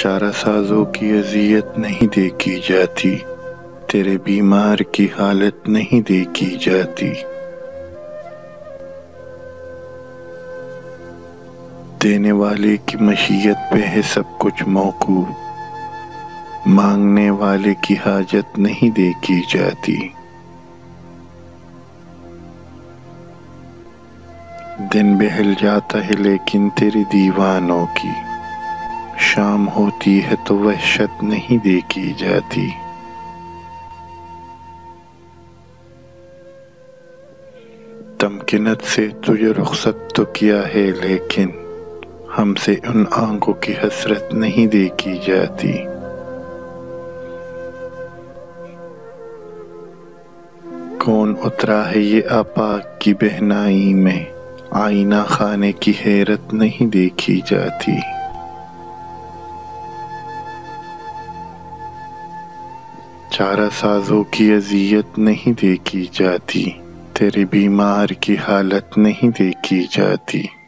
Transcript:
चारा साजों की अजियत नहीं देखी जाती, तेरे बीमार की हालत नहीं देखी जाती। देने वाले की मशीयत पे है सब कुछ मौकूफ, मांगने वाले की हाजत नहीं देखी जाती। दिन बहल जाता है लेकिन तेरी दीवानों की, शाम होती है तो वहशत नहीं देखी जाती। तमकिनत से तुझे रुखसत तो किया है लेकिन हमसे उन आंखों की हसरत नहीं देखी जाती। कौन उतरा है ये आपाक की बहनाई में, आईना खाने की हैरत नहीं देखी जाती। चारा साजों की अजियत नहीं देखी जाती, तेरे बीमार की हालत नहीं देखी जाती।